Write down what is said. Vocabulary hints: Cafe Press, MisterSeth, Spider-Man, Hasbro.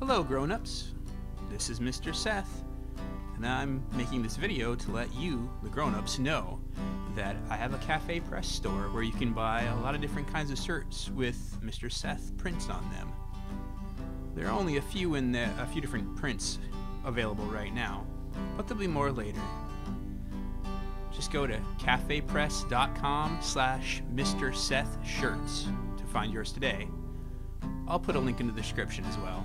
Hello grown-ups, this is Mr. Seth, and I'm making this video to let you, the grown-ups, know that I have a Cafe Press store where you can buy a lot of different kinds of shirts with Mr. Seth prints on them. There are only a few different prints available right now, but there'll be more later. Just go to cafepress.com/MrSethShirts to find yours today. I'll put a link in the description as well.